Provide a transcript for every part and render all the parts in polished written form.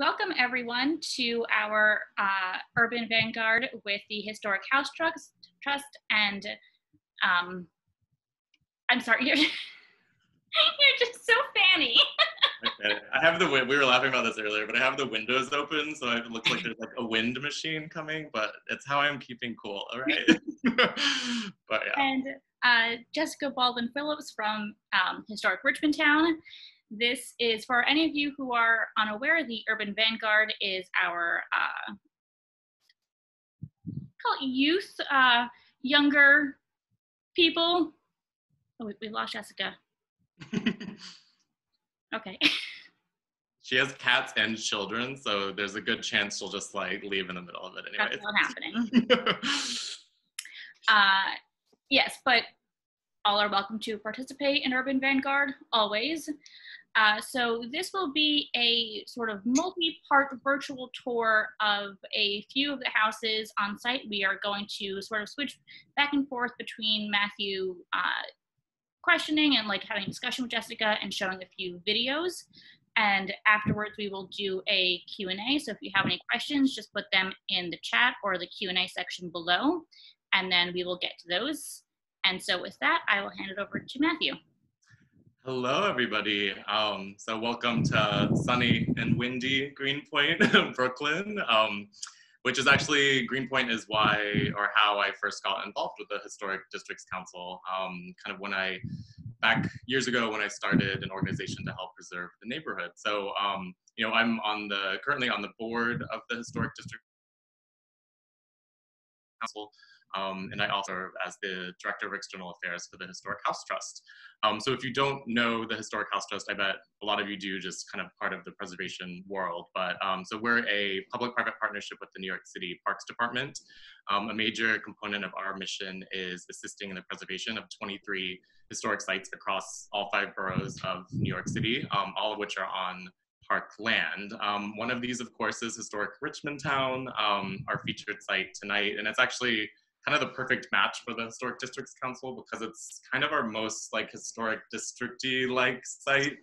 Welcome everyone to our Urban Vanguard with the Historic House Trust and I'm sorry, you're just so fanny. I have the, we were laughing about this earlier, but I have the windows open, so it looks like there's like a wind machine coming, but it's how I'm keeping cool, all right? But yeah. And Jessica Baldwin-Phillips from Historic Richmond Town. This is, for any of you who are unaware, the Urban Vanguard is our call it youth, younger people. Oh, we lost Jessica. Okay. She has cats and children, so there's a good chance she'll just like leave in the middle of it anyway. That's not happening. Yes, but all are welcome to participate in Urban Vanguard, always. So this will be a sort of multi-part virtual tour of a few of the houses on site. We are going to sort of switch back and forth between Matthew questioning and like having a discussion with Jessica and showing a few videos. And afterwards we will do a Q&A. So if you have any questions, just put them in the chat or the Q&A section below, and then we will get to those. And so with that, I will hand it over to Matthew. Hello, everybody. So welcome to sunny and windy Greenpoint, Brooklyn, which is actually, Greenpoint is why or how I first got involved with the Historic Districts Council. Kind of when I, back years ago when I started an organization to help preserve the neighborhood. So, you know, I'm on the, currently on the board of the Historic District Council. And I also serve as the Director of External Affairs for the Historic House Trust. So if you don't know the Historic House Trust, I bet a lot of you do, just kind of part of the preservation world. But so we're a public-private partnership with the New York City Parks Department. A major component of our mission is assisting in the preservation of 23 historic sites across all 5 boroughs of New York City, all of which are on park land. One of these, of course, is Historic Richmond Town, our featured site tonight, and it's actually kind of the perfect match for the Historic Districts Council because it's kind of our most like historic district-y like site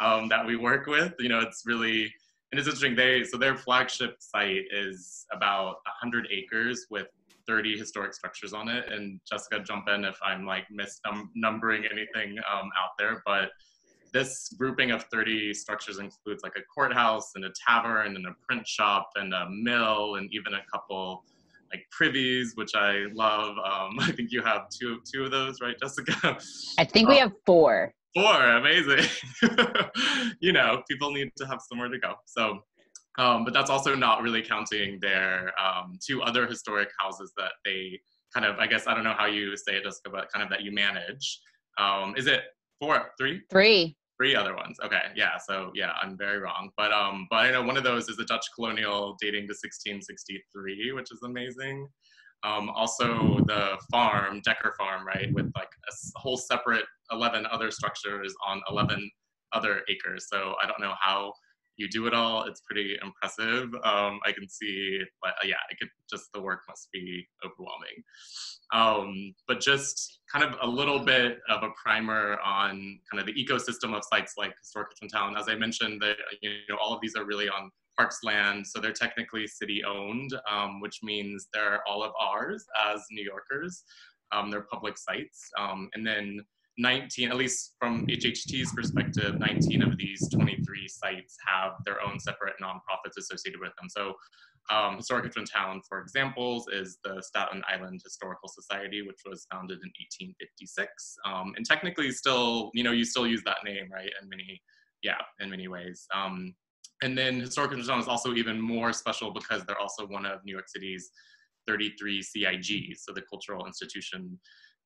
that we work with. You know, it's really, and it's interesting, so their flagship site is about 100 acres with 30 historic structures on it. And Jessica, jump in if I'm like misnumbering anything out there, but this grouping of 30 structures includes like a courthouse and a tavern and a print shop and a mill and even a couple like privies, which I love. I think you have two of those, right, Jessica? I think we have 4. 4, amazing. You know, people need to have somewhere to go. So, but that's also not really counting their 2 other historic houses that they kind of, I guess, I don't know how you say it, Jessica, but kind of that you manage. Is it 4, 3? 3. 3 other ones. Okay, yeah, so yeah, I'm very wrong. But I know one of those is the Dutch colonial dating to 1663, which is amazing. Also the farm, Decker Farm, right, with like a whole separate 11 other structures on 11 other acres. So I don't know how you do it all. It's pretty impressive. I can see, but yeah, I could just, the work must be overwhelming. But just kind of a little bit of a primer on kind of the ecosystem of sites like Historic Richmond Town. As I mentioned, you know, all of these are really on parks land, so they're technically city-owned, which means they're all of ours as New Yorkers. They're public sites, and then 19, at least from HHT's perspective, 19 of these 23 sites have their own separate nonprofits associated with them. So Historic Richmond Town, for example, is the Staten Island Historical Society, which was founded in 1856. And technically still, you know, you still use that name, right, in many ways. And then Historic Richmond Town is also even more special because they're also one of New York City's 33 CIGs, so the Cultural Institution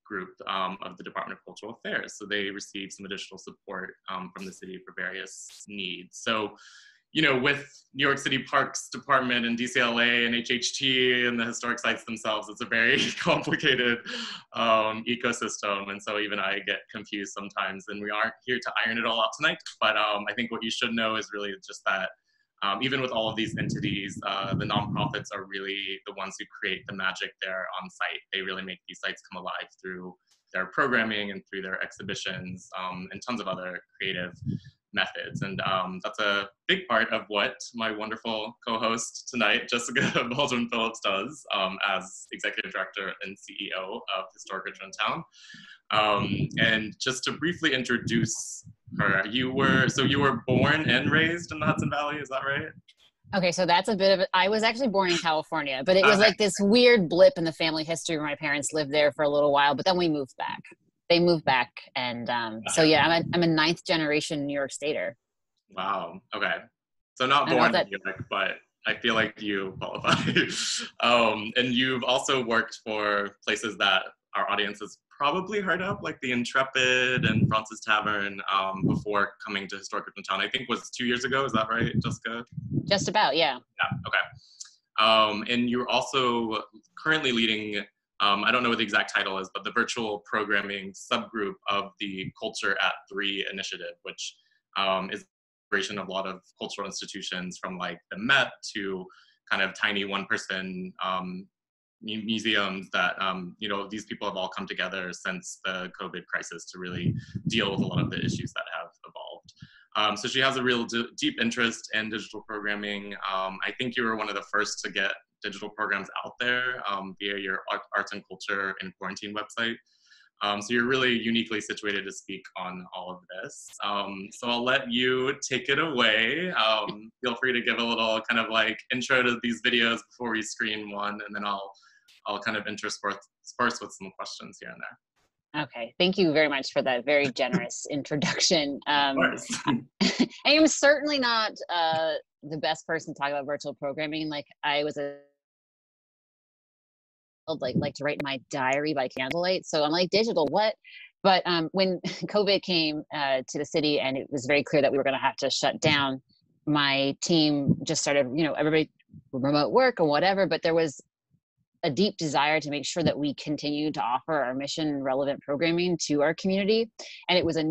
Group of the Department of Cultural Affairs. So they received some additional support from the city for various needs. So, you know, with New York City Parks Department and DCLA and HHT and the historic sites themselves, it's a very complicated ecosystem. And so even I get confused sometimes, and we aren't here to iron it all out tonight. But I think what you should know is really just that even with all of these entities, the nonprofits are really the ones who create the magic there on site. They really make these sites come alive through their programming and through their exhibitions and tons of other creative methods. And that's a big part of what my wonderful co-host tonight, Jessica Baldwin-Phillips, does as Executive Director and CEO of Historic Richmond Town. And just to briefly introduce her, you were born and raised in the Hudson Valley, is that right? Okay, so that's a bit of it. I was actually born in California, but it was like this weird blip in the family history where my parents lived there for a little while, but then we moved back. They moved back, and so yeah, I'm a ninth generation New York Stater. Wow, okay. So not born in New York, but I feel like you qualify. And you've also worked for places that our audience has probably heard of, like the Intrepid and Fraunces Tavern, before coming to Historic Richmond Town. I think was 2 years ago, is that right, Jessica? Just about, yeah. Yeah, okay. And you're also currently leading, I don't know what the exact title is, but the virtual programming subgroup of the Culture at Three initiative, which is a celebration of a lot of cultural institutions from like the Met to kind of tiny one-person museums that, you know, these people have all come together since the COVID crisis to really deal with a lot of the issues that have evolved. So she has a real deep interest in digital programming. I think you were one of the first to get digital programs out there via your Arts and Culture in Quarantine website. So you're really uniquely situated to speak on all of this. So I'll let you take it away. Feel free to give a little kind of like intro to these videos before we screen one, and then I'll kind of intersperse with some questions here and there. Okay, thank you very much for that very generous introduction. I am certainly not the best person to talk about virtual programming. Like I was a like to write my diary by candlelight, so I'm like digital what, but when COVID came to the city and it was very clear that we were going to have to shut down, my team just started, you know, everybody remote work and whatever, but there was a deep desire to make sure that we continue to offer our mission relevant programming to our community, and it was a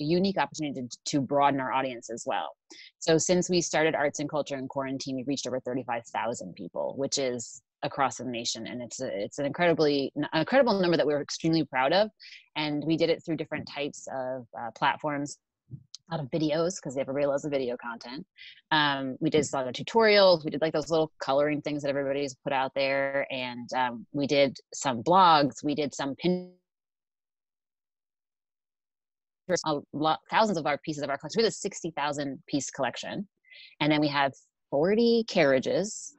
unique opportunity to broaden our audience as well. So since we started Arts and Culture in Quarantine, we've reached over 35,000 people, which is across the nation, and it's an incredible number that we're extremely proud of. And we did it through different types of platforms, a lot of videos because everybody loves the video content. We did a lot of tutorials, we did like those little coloring things that everybody's put out there, and we did some blogs, we did some pin, thousands of our pieces of our collection. We had a 60,000 piece collection, and then we have 40 carriages.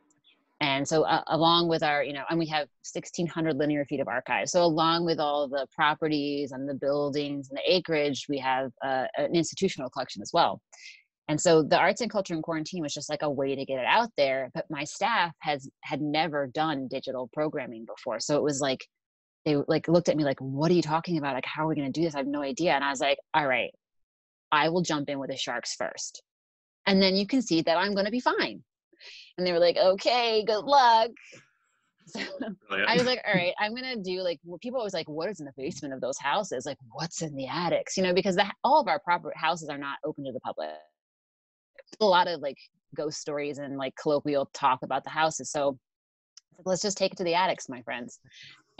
And so along with our, you know, and we have 1,600 linear feet of archives. So along with all the properties and the buildings and the acreage, we have an institutional collection as well. And so the Arts and Culture in Quarantine was just like a way to get it out there. But my staff had never done digital programming before. So it was like, they like looked at me like, what are you talking about? Like, how are we going to do this? I have no idea. And I was like, all right, I will jump in with the sharks first. And then you can see that I'm going to be fine. And they were like, okay, good luck. So I was like, all right, I'm going to do like, well, people always like, what is in the basement of those houses? Like, what's in the attics? You know, because all of our proper houses are not open to the public. A lot of like ghost stories and like colloquial talk about the houses. So let's just take it to the attics, my friends.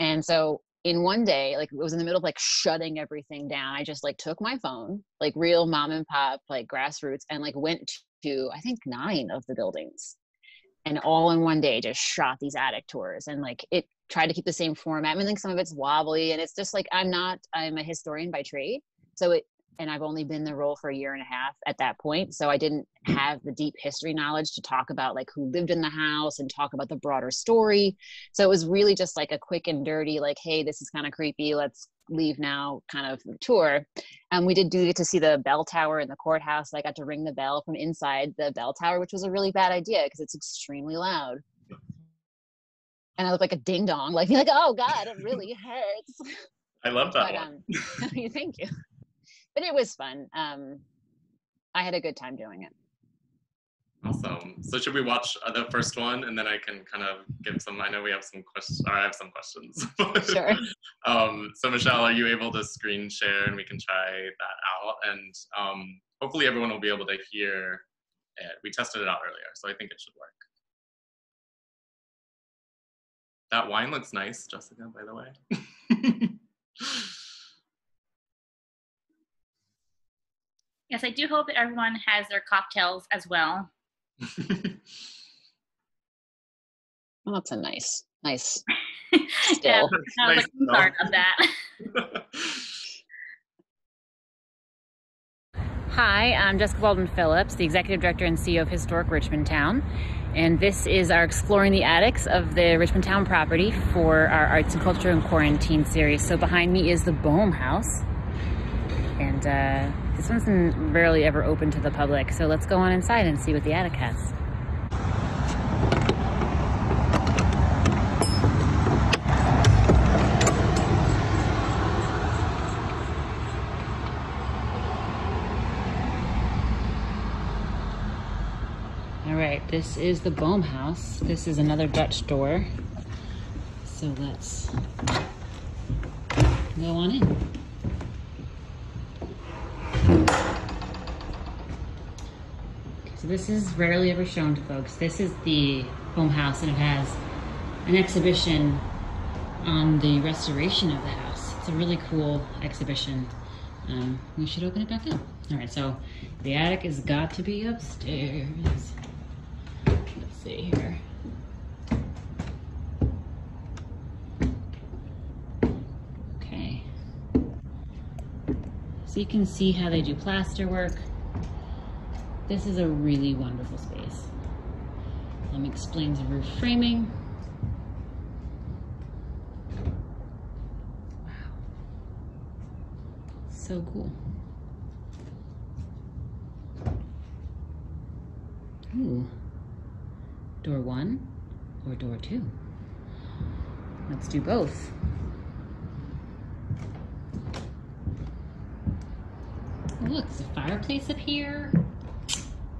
And so in one day, like it was in the middle of like shutting everything down. I just like took my phone, like real mom and pop, like grassroots, and like went to, I think 9 of the buildings, and all in one day just shot these attic tours. And like it tried to keep the same format. I mean, some of it's wobbly, and it's just like, I'm a historian by trade. So and I've only been in the role for a year and a half at that point. So I didn't have the deep history knowledge to talk about like who lived in the house and talk about the broader story. So it was really just like a quick and dirty, like, hey, this is kind of creepy, let's leave now kind of tour. And we did get to see the bell tower in the courthouse. I got to ring the bell from inside the bell tower, which was a really bad idea because it's extremely loud. And I looked like a ding dong, like, you're like, oh God, it really hurts. I love that one. Thank you. But it was fun. I had a good time doing it. Awesome. So should we watch the first one, and then I can kind of give some, I know we have some questions, or I have some questions. Sure. So Michelle, are you able to screen share and we can try that out? And hopefully everyone will be able to hear it. We tested it out earlier, so I think it should work. That wine looks nice, Jessica, by the way. Yes, I do hope that everyone has their cocktails as well. Well, that's a nice still. Yeah, I was looking hard on that. Hi, I'm Jessica Baldwin-Phillips, the Executive Director and CEO of Historic Richmond Town. And this is our Exploring the Attics of the Richmond Town property for our Arts and Culture in Quarantine series. So behind me is the Bohm House. And this one's rarely ever open to the public. So let's go on inside and see what the attic has. This is the Bohm House. This is another Dutch door. So let's go on in. So this is rarely ever shown to folks. This is the Bohm House, and it has an exhibition on the restoration of the house. It's a really cool exhibition. We should open it back up. All right, so the attic has got to be upstairs. See here. Okay. So you can see how they do plaster work. This is a really wonderful space. Explains the roof framing. Wow. So cool. Ooh. Door one or door two? Let's do both. Oh, look, there's a fireplace up here.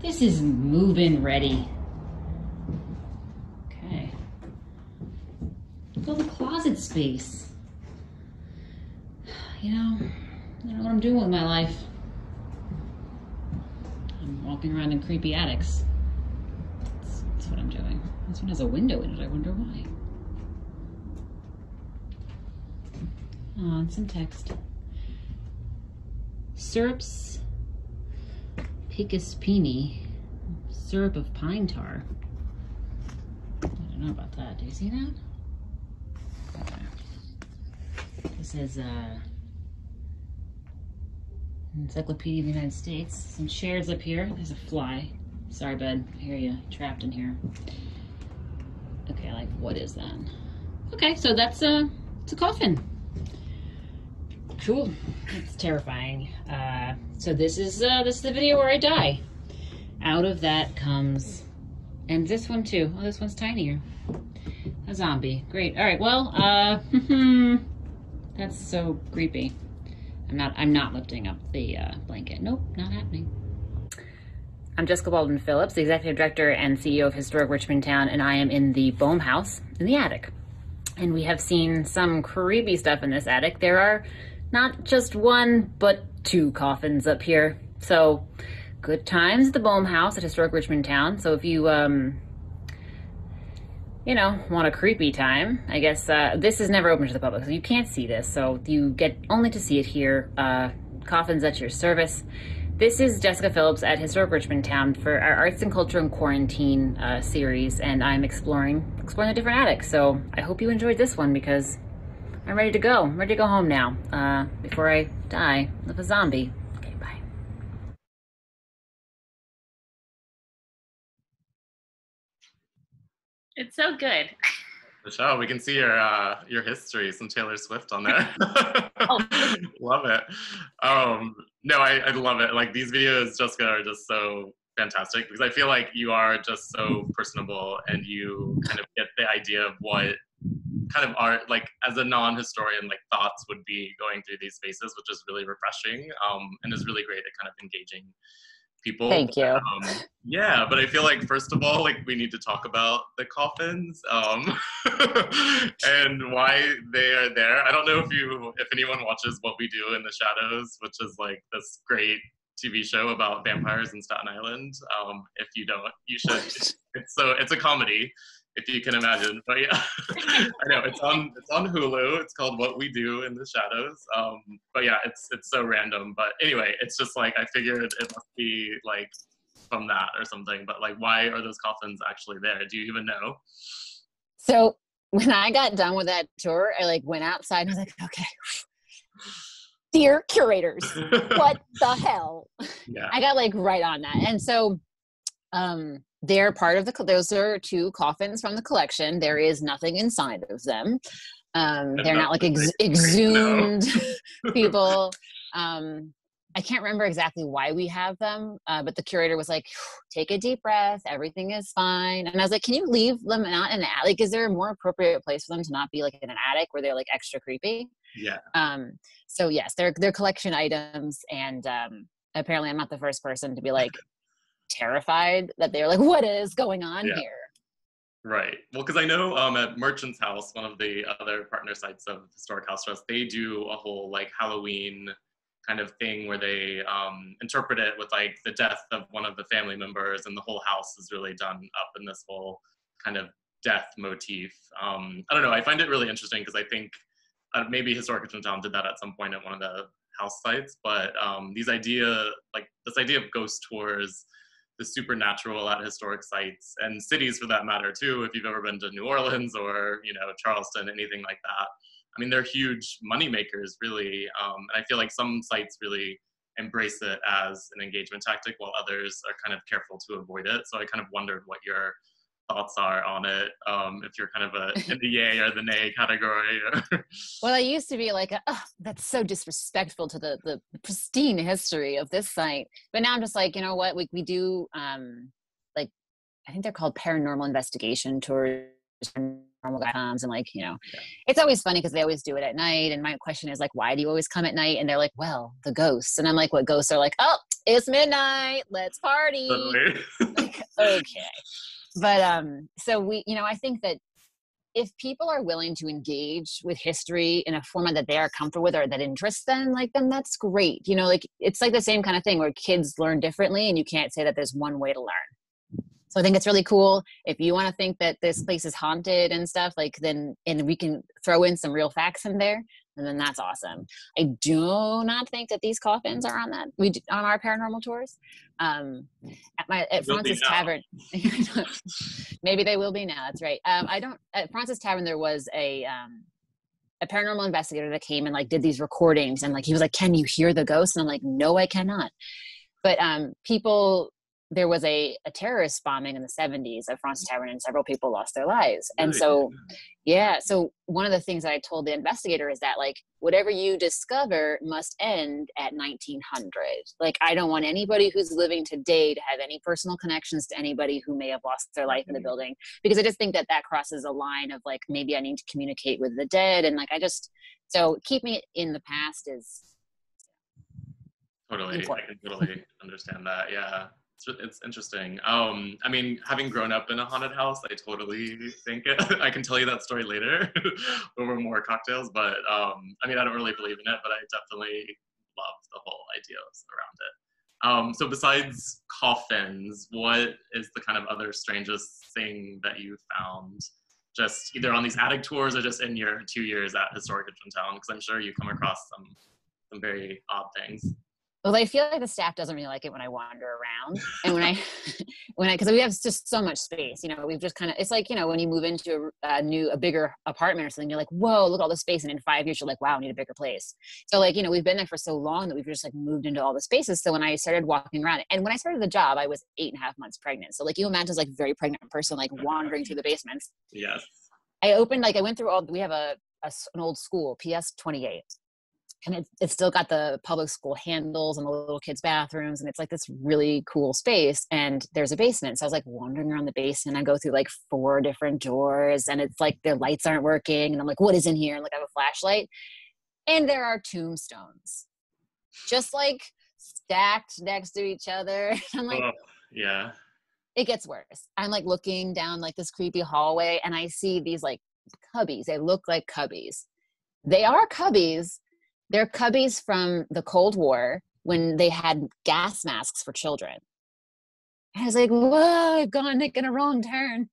This is move-in ready. Okay. Look at all the closet space. You know, I don't know what I'm doing with my life. I'm walking around in creepy attics. That's what I'm doing. This one has a window in it. I wonder why. Oh, and some text. Syrups Picaspini. Syrup of pine tar. I don't know about that. Do you see that? This is Encyclopedia of the United States. Some chairs up here. There's a fly. Sorry, bud. I hear you. Trapped in here. Okay, like, what is that? Okay, so that's it's a coffin. Cool. It's terrifying. So this is the video where I die. Out of that comes, and this one too. Oh, this one's tinier. A zombie. Great. All right. Well, that's so creepy. I'm not lifting up the blanket. Nope, not happening. I'm Jessica Baldwin-Phillips, the Executive Director and CEO of Historic Richmond Town, and I am in the Bohm House in the attic. And we have seen some creepy stuff in this attic. There are not just one, but two coffins up here. So, good times, the Bohm House at Historic Richmond Town. So if you, you know, want a creepy time, I guess, this is never open to the public, so you can't see this. So you get only to see it here, coffins at your service. This is Jessica Phillips at Historic Richmond Town for our Arts and Culture in Quarantine series, and I'm exploring the different attics. So I hope you enjoyed this one because I'm ready to go. I'm ready to go home now before I die with a zombie. Okay, bye. It's so good. Michelle, we can see your history, some Taylor Swift on there. Oh. Love it. No, I love it. Like, these videos, Jessica, are just so fantastic because I feel like you are just so personable and you kind of get the idea of what kind of art, like, as a non-historian, like, thoughts would be going through these spaces, which is really refreshing and is really great at kind of engaging people. Thank you. Yeah, but I feel like, first of all, like, we need to talk about the coffins and why they are there. I don't know if anyone watches What We Do in the Shadows, which is like this great TV show about vampires in Staten Island. If you don't, you should. It's a comedy. if you can imagine. But yeah, I know it's on Hulu. It's called What We Do in the Shadows. But yeah, it's so random. But anyway, it's just like I figured it must be like from that or something. But like, why are those coffins actually there? Do you even know? So when I got done with that tour, I like went outside and I was like, okay. Dear curators, what the hell? Yeah. I got like right on that. And so they're part of the, those are two coffins from the collection. There is nothing inside of them. They're not like exhumed people. I can't remember exactly why we have them, but the curator was like, take a deep breath. Everything is fine. And I was like, can you leave them out in an attic? Like, is there a more appropriate place for them to not be like in an attic where they're like extra creepy? Yeah. So yes, they're collection items, and apparently I'm not the first person to be like terrified that they're like, what is going on here? Right. Well, because I know at Merchant's House, one of the other partner sites of Historic House Trust, they do a whole like Halloween kind of thing where they interpret it with like the death of one of the family members, and the whole house is really done up in this whole kind of death motif. I don't know. I find it really interesting because I think maybe Historic Richmond Town did that at some point at one of the house sites, but this idea of ghost tours, the supernatural at historic sites and cities for that matter too, if you've ever been to New Orleans or, you know, Charleston, anything like that. I mean, they're huge money makers really. And I feel like some sites really embrace it as an engagement tactic while others are kind of careful to avoid it. So I kind of wondered what your thoughts are on it, if you're kind of in the yay or the nay category. Well, I used to be like, oh, that's so disrespectful to the pristine history of this site. But now I'm just like, you know what, we do, like, I think they're called paranormal investigation tours, and like, you know, it's always funny because they always do it at night. And my question is like, why do you always come at night? And they're like, well, the ghosts. And I'm like, what ghosts? Are like, oh, it's midnight, let's party. Like, okay. But so we, you know, I think that if people are willing to engage with history in a format that they are comfortable with or that interests them, like, then that's great. You know, like, it's like the same kind of thing where kids learn differently and you can't say that there's one way to learn. So I think it's really cool. If you want to think that this place is haunted and stuff, like, then, and we can throw in some real facts in there, and then that's awesome. I do not think that these coffins are on that, we do, on our paranormal tours. At Fraunces Tavern, maybe they will be now. That's right. At Fraunces Tavern there was a paranormal investigator that came and like did these recordings, and like he was like, "Can you hear the ghosts?" And I'm like, "No, I cannot." But people. There was a terrorist bombing in the 70s at Fraunces Tavern, and several people lost their lives. And so, yeah. So one of the things that I told the investigator is that like, whatever you discover must end at 1900. Like, I don't want anybody who's living today to have any personal connections to anybody who may have lost their life in the building, because I just think that that crosses a line of like, maybe I need to communicate with the dead. And like, so keeping it in the past is. Totally. Important. I can totally understand that. Yeah. It's interesting. I mean, having grown up in a haunted house, I totally think it. I can tell you that story later over more cocktails, but I mean, I don't really believe in it, but I definitely love the whole idea around it. So besides coffins, what is the kind of other strangest thing that you found, just either on these attic tours or just in your 2 years at Historic Richmond Town? Because I'm sure you come across some very odd things. Well, I feel like the staff doesn't really like it when I wander around, and when I, because we have just so much space, you know, we've just kind of, it's like, you know, when you move into a bigger apartment or something, you're like, whoa, look at all the space. And in 5 years, you're like, wow, I need a bigger place. So like, you know, we've been there for so long that we've just like moved into all the spaces. So when I started walking around, and when I started the job, I was 8.5 months pregnant. So like, you imagine like very pregnant person, like wandering through the basements. Yes. I went through all, we have an old school, PS 28. And it's still got the public school handles and the little kids' bathrooms. And it's like this really cool space. And there's a basement. So I was like wandering around the basement. I go through like 4 different doors, and it's like the lights aren't working. And I'm like, what is in here? And like, I have a flashlight. And there are tombstones just like stacked next to each other. And I'm like, oh, yeah, it gets worse. I'm like looking down like this creepy hallway, and I see these like cubbies. They look like cubbies. They are cubbies. They're cubbies from the Cold War when they had gas masks for children. And I was like, whoa, I've gone making a wrong turn.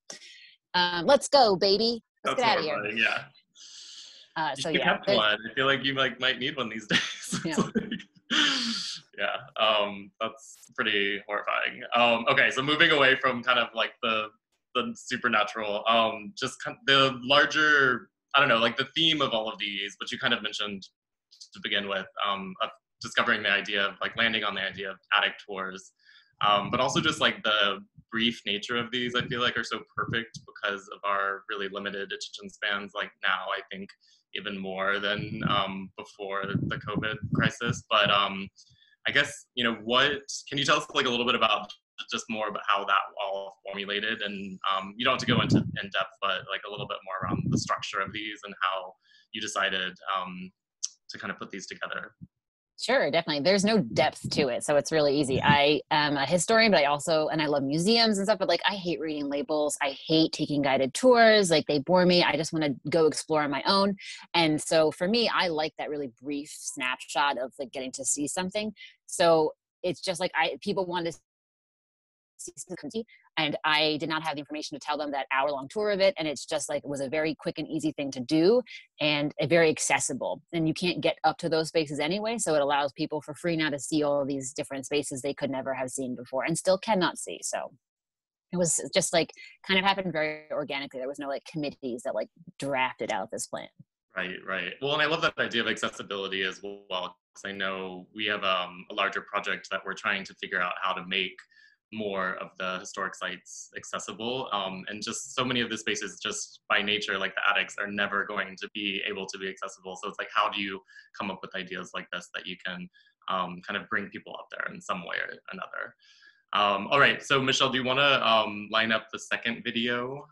Let's go, baby. Let's get out of here. Funny, yeah. So yeah. One. I feel like you might need one these days. Yeah. Yeah. That's pretty horrifying. Okay. So moving away from kind of like the supernatural, just kind of the larger, I don't know, like the theme of all of these, which you kind of mentioned to begin with, of discovering the idea of like landing on the idea of attic tours. But also just like the brief nature of these, I feel like are so perfect because of our really limited attention spans, like now, I think even more than before the COVID crisis. But I guess, you know, can you tell us like a little bit about just more about how that all formulated, and you don't have to go into in depth, but like a little bit more around the structure of these and how you decided to kind of put these together. Sure, definitely. There's no depth to it, so it's really easy. I am a historian, but I love museums and stuff, but like I hate reading labels. I hate taking guided tours. Like they bore me. I just want to go explore on my own. And so for me, I like that really brief snapshot of like getting to see something. So it's just like people wanted to see something, and I did not have the information to tell them that hour-long tour of it. And it's just like, it was a very quick and easy thing to do and very accessible. And you can't get up to those spaces anyway. So it allows people for free now to see all these different spaces they could never have seen before and still cannot see. So it was just like, kind of happened very organically. There was no like committees that like drafted out this plan. Right, right. Well, and I love that idea of accessibility as well, because I know we have a larger project that we're trying to figure out how to make more of the historic sites accessible, and just so many of the spaces just by nature, like the attics, are never going to be able to be accessible. So it's like, how do you come up with ideas like this that you can kind of bring people up there in some way or another? All right, so Michelle, do you want to line up the second video?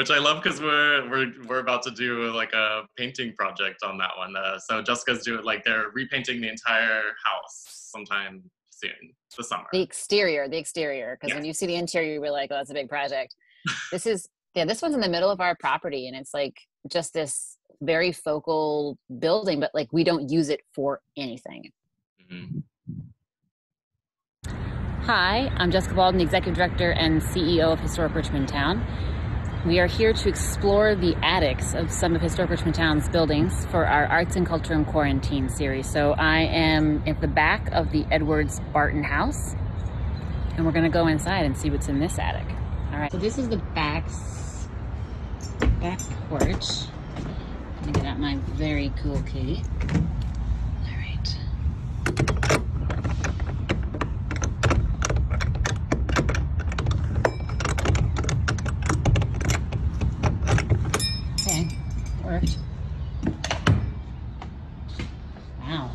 Which I love, because we're about to do like a painting project on that one. So Jessica's doing like they're repainting the entire house sometime soon this summer. The exterior, because when you see the interior, you're like, oh, that's a big project. This one's in the middle of our property, and it's like just this very focal building, but like we don't use it for anything. Mm-hmm. Hi, I'm Jessica Baldwin, Executive Director and CEO of Historic Richmond Town. We are here to explore the attics of some of Historic Richmond Town's buildings for our Arts and Culture in Quarantine series. So I am at the back of the Edwards-Barton House, and we're going to go inside and see what's in this attic. All right, so this is the back porch. Let me get out my very cool key. All right. Wow,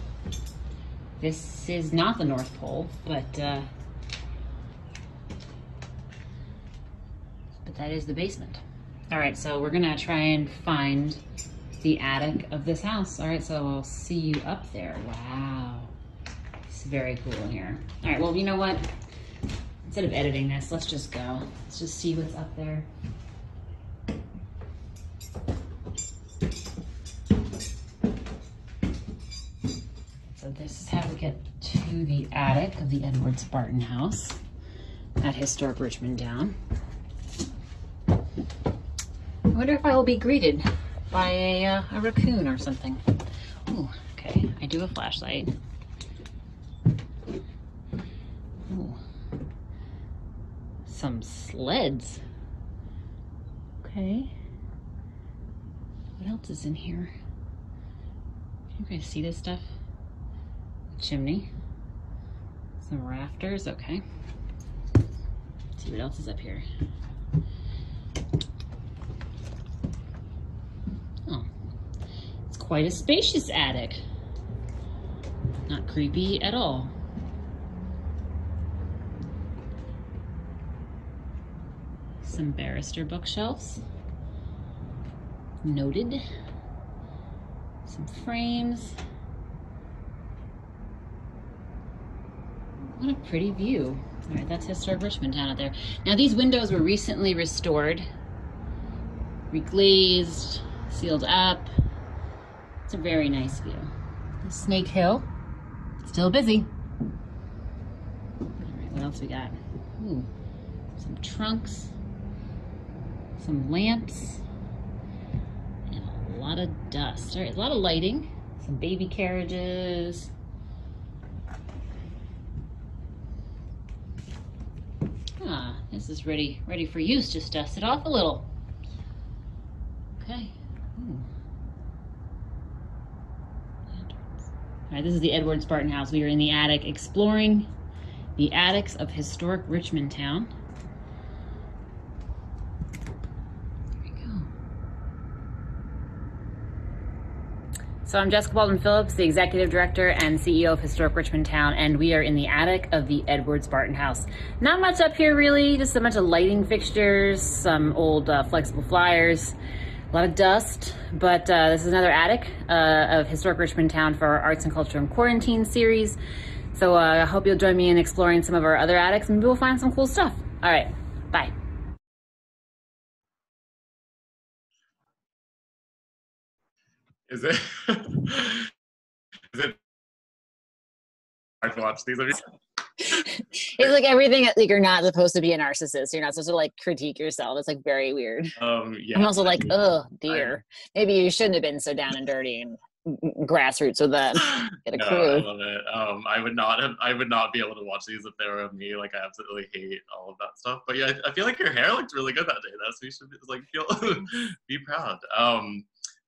this is not the North Pole, but that is the basement. All right, so we're gonna try and find the attic of this house. All right, so I'll see you up there. Wow, it's very cool in here. All right, well, you know what? Instead of editing this, let's just go. Let's just see what's up there. This is how we get to the attic of the Edwards-Barton House at Historic Richmond Town. I wonder if I will be greeted by a raccoon or something. Ooh, okay, I do have a flashlight. Ooh, some sleds. Okay, what else is in here? Can you guys see this stuff? Chimney, some rafters. Okay, let's see what else is up here. Oh, it's quite a spacious attic. Not creepy at all. Some barrister bookshelves. Noted. Some frames. What a pretty view. All right, that's Historic Richmond Town out there. Now, these windows were recently restored, reglazed, sealed up. It's a very nice view. Snake Hill, still busy. What else we got? Ooh, some trunks, some lamps, and a lot of dust. All right, a lot of lighting, some baby carriages. Ah, this is ready for use. Just dust it off a little. Okay. Ooh. All right, this is the Edwards-Barton House. We are in the attic, exploring the attics of historic Richmond Town. There we go. So I'm Jessica Baldwin-Phillips, the Executive Director and CEO of Historic Richmond Town, and we are in the attic of the Edwards-Barton House. Not much up here, really, just a bunch of lighting fixtures, some old flexible flyers. A lot of dust, but this is another attic of Historic Richmond Town for our Arts and Culture in Quarantine series. So I hope you'll join me in exploring some of our other attics, and we'll find some cool stuff. All right, bye. Is it? I watch these. It's like everything, like you're not supposed to be a narcissist. You're not supposed to like critique yourself. It's like very weird. Yeah. I'm also like, oh dear. Maybe you shouldn't have been so down and dirty and grassroots with a crew. I love it. I would not be able to watch these if they were me. Like I absolutely hate all of that stuff. But yeah, I feel like your hair looked really good that day. That's so you should like feel be proud.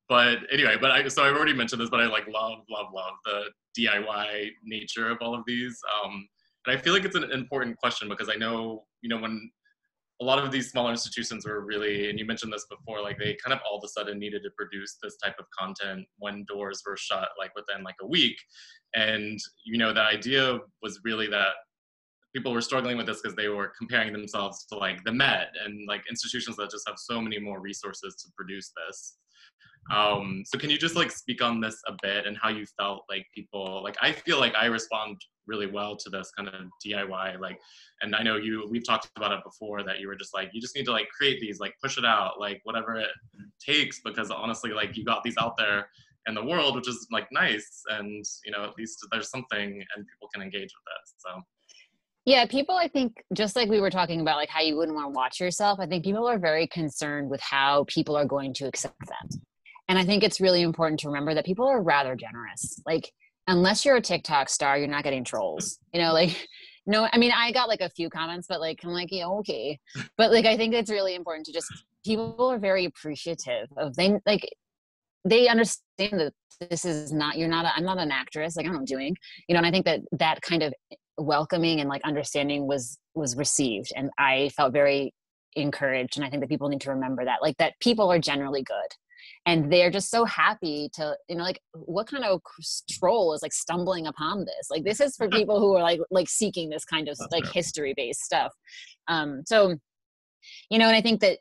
But anyway, but I so I've already mentioned this, but I like love the DIY nature of all of these. And I feel like it's an important question because I know, you know, when a lot of these smaller institutions were really, and you mentioned this before, like they kind of all of a sudden needed to produce this type of content when doors were shut, like within like a week. And, you know, the idea was really that people were struggling with this because they were comparing themselves to like the Met and like institutions that just have so many more resources to produce this. So can you just like speak on this a bit and how you felt like people, like I feel like I respond really well to this kind of DIY, like, and I know you, we've talked about it before that you were just like, you just need to like create these, like push it out, like whatever it takes, because honestly, like you got these out there in the world, which is like nice. And, you know, at least there's something and people can engage with it. So. Yeah, people, I think, just like we were talking about, like how you wouldn't want to watch yourself, I think people are very concerned with how people are going to accept them. And I think it's really important to remember that people are rather generous. Like, unless you're a TikTok star, you're not getting trolls. You know, like, no, I mean, I got like a few comments, but like, I'm like, yeah, okay. But like, I think it's really important to just, people are very appreciative of, they understand that this is not, I'm not an actress, like I don't know what I'm doing. You know, and I think that that kind of welcoming and like understanding was received. And I felt very encouraged. And I think that people need to remember that, like that people are generally good. And they're just so happy to, you know, like what kind of troll is like stumbling upon this? Like this is for people who are like seeking this kind of like history-based stuff. So, you know, and I think that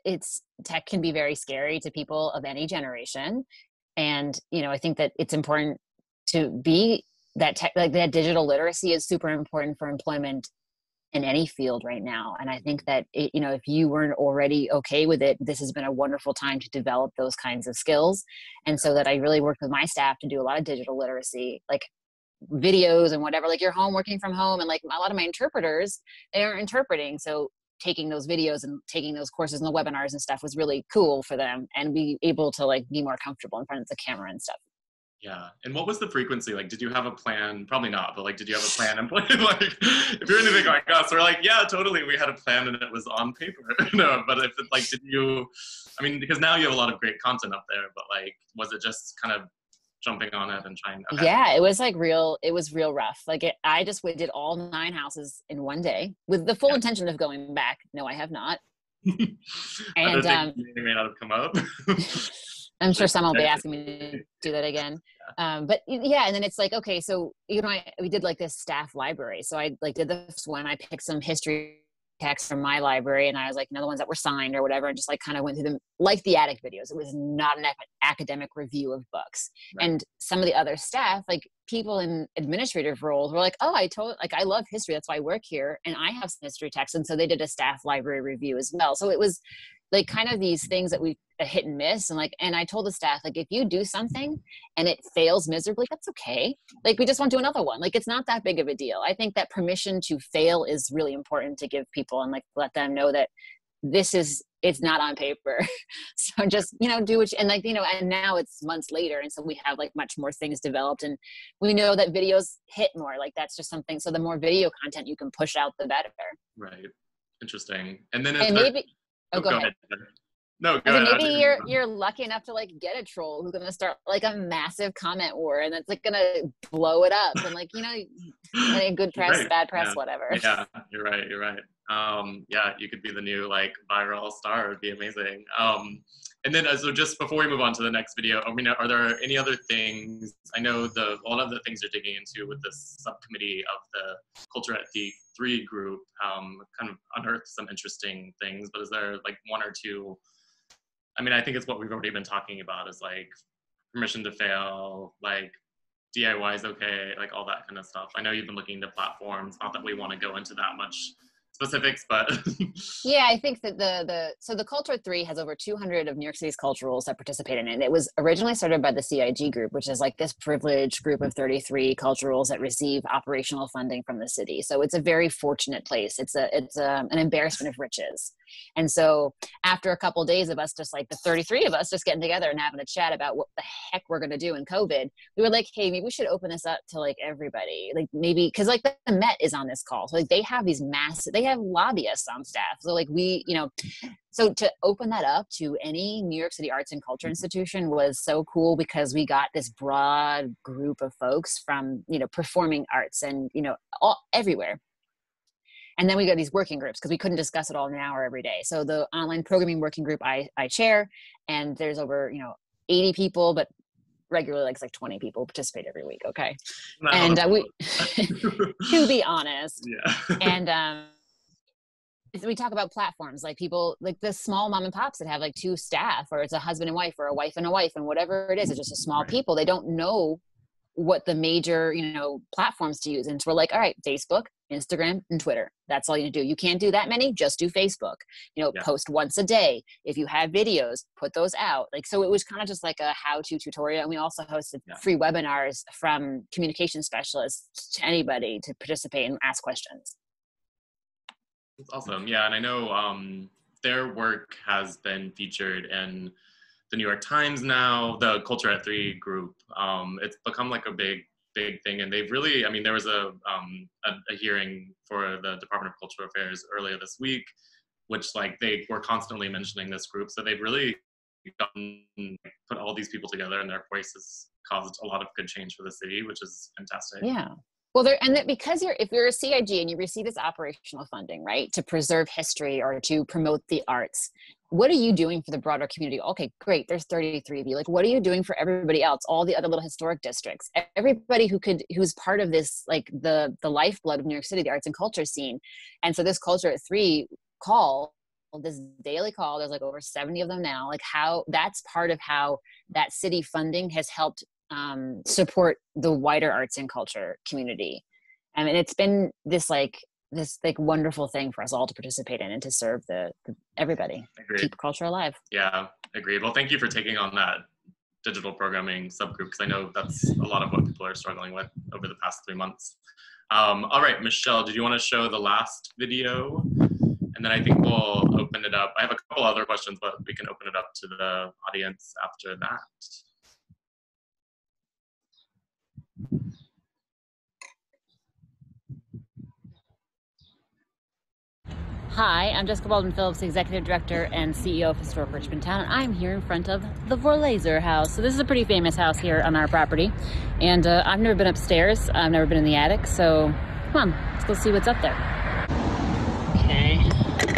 tech can be very scary to people of any generation. And, you know, I think that it's important to be that tech, like that digital literacy is super important for employment in any field right now. And I think that, you know, if you weren't already okay with it, this has been a wonderful time to develop those kinds of skills. And so that I really worked with my staff to do a lot of digital literacy, like videos and whatever, like you're home working from home. And like a lot of my interpreters, they aren't interpreting. So taking those videos and taking those courses and the webinars and stuff was really cool for them and be able to like be more comfortable in front of the camera and stuff. Yeah. And what was the frequency? Like, did you have a plan? Probably not, but like, did you have a plan? And like, if you're anything like us, we're like, yeah, totally. We had a plan and it was on paper. No, but if it, like, did you, I mean, because now you have a lot of great content up there, but like, was it just kind of jumping on it and trying? Okay. Yeah, it was like real, it was real rough. Like I just did all 9 houses in one day with the full intention of going back. No, I have not. And they may not have come up. I'm sure someone will be asking me to do that again. But yeah, and then it's like, okay, so, you know, we did like this staff library. So I like did this one, I picked some history texts from my library and I was like, the ones that were signed or whatever, and just like kind of went through them, like the attic videos. It was not an academic review of books. Right. And some of the other staff, like people in administrative roles were like, oh, I love history. That's why I work here. And I have some history texts. And so they did a staff library review as well. So it was like kind of these things that we hit and miss. And like, and I told the staff, like, if you do something and it fails miserably, that's okay. Like, we just won't do another one. Like, it's not that big of a deal. I think that permission to fail is really important to give people, and like, let them know that this is, it's not on paper. So just, you know, do what you, and like, you know, and now it's months later. And so we have like much more things developed, and we know that videos hit more, like that's just something. So the more video content you can push out, the better. Right. Interesting. And then, and maybe, go ahead. No, go ahead. Maybe you're lucky enough to like get a troll who's going to start like a massive comment war, and that's like going to blow it up. And like, you know, good press, right. Bad press, yeah. Whatever. Yeah, you're right. You're right. Yeah, you could be the new like viral star. It would be amazing. And then so just before we move on to the next video, I mean, are there any other things? I know one of the things you're digging into with this subcommittee of the Culture at D3 group kind of unearthed some interesting things, but is there like one or two? I mean, I think it's what we've already been talking about, is like permission to fail, like DIY is okay, like all that kind of stuff. I know you've been looking into platforms, not that we want to go into that much specifics, but yeah, I think that the Culture 3 has over 200 of New York City's culturals that participate in it. It was originally started by the CIG group, which is like this privileged group of 33 culturals that receive operational funding from the city. So it's a very fortunate place. It's an embarrassment of riches. And so after a couple of days of us just like the 33 of us just getting together and having a chat about what the heck we're going to do in COVID, we were like, hey, maybe we should open this up to like everybody, like maybe because like the Met is on this call, so like they have these massive, they have lobbyists on staff, so like we, you know, so to open that up to any New York City arts and culture institution was so cool, because we got this broad group of folks from, you know, performing arts and, you know, all everywhere. And then we got these working groups, because we couldn't discuss it all in an hour every day. So the online programming working group I chair, and there's over, you know, 80 people, but regularly like 20 people participate every week. Okay. No, and we, to be honest, yeah. And we talk about platforms, like people, like the small mom and pops that have like two staff, or it's a husband and wife, or a wife and whatever it is, it's just a small right. People. They don't know what the major, you know, platforms to use. And so we're like, all right, Facebook, Instagram, and Twitter. That's all you do. You can't do that many, just do Facebook. You know, yeah. Post once a day. If you have videos, put those out. Like, so it was kind of just like a how-to tutorial. And we also hosted yeah. free webinars from communication specialists to anybody to participate and ask questions. That's awesome. Yeah, and I know their work has been featured in the New York Times now, the Culture at 3 group. It's become like a big thing, and they've really, I mean, there was a hearing for the Department of Cultural Affairs earlier this week, which like they were constantly mentioning this group. So they've really put all these people together, and their voices caused a lot of good change for the city, which is fantastic. Yeah. Well, there, and that because if you're a CIG and you receive this operational funding, right, to preserve history or to promote the arts, what are you doing for the broader community? Okay, great, there's 33 of you. Like, what are you doing for everybody else? All the other little historic districts, everybody who's part of this, like the lifeblood of New York City, the arts and culture scene. And so this Culture at 3 call, this daily call, there's like over 70 of them now, like how that's part of how that city funding has helped support the wider arts and culture community. I mean, it's been this wonderful thing for us all to participate in and to serve the everybody. Agreed. Keep culture alive. Yeah, agreed. Well, thank you for taking on that digital programming subgroup, because I know that's a lot of what people are struggling with over the past 3 months. All right, Michelle, did you want to show the last video? And then I think we'll open it up. I have a couple other questions, but we can open it up to the audience after that. Hi, I'm Jessica Baldwin-Phillips, Executive Director and CEO of Historic Richmond Town, and I'm here in front of the Vorlezer's house. So this is a pretty famous house here on our property, and I've never been upstairs. I've never been in the attic, so come on, let's go see what's up there. Okay,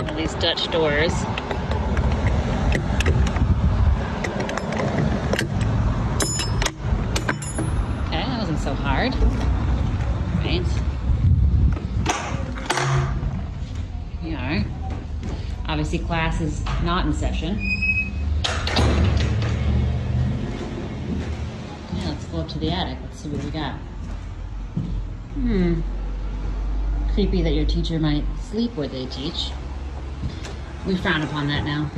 one of these Dutch doors. So hard, right? Here we are. Obviously, class is not in session. Yeah, let's go up to the attic. Let's see what we got. Creepy that your teacher might sleep where they teach. We frown upon that now.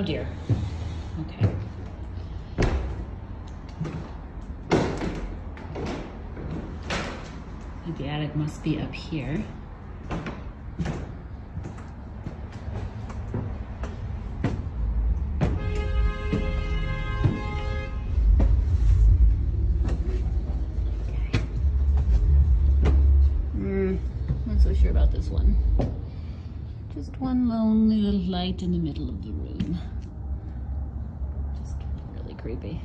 Oh dear. Okay. The attic must be up here. Light in the middle of the room. Just really creepy.